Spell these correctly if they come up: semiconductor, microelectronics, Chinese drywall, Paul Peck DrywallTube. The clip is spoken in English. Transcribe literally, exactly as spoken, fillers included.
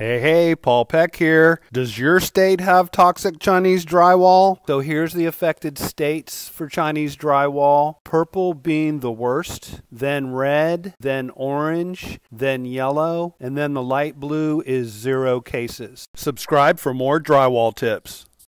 Hey, hey, Paul Peck here. Does your state have toxic Chinese drywall? So here's the affected states for Chinese drywall. Purple being the worst, then red, then orange, then yellow, and then the light blue is zero cases. Subscribe for more drywall tips.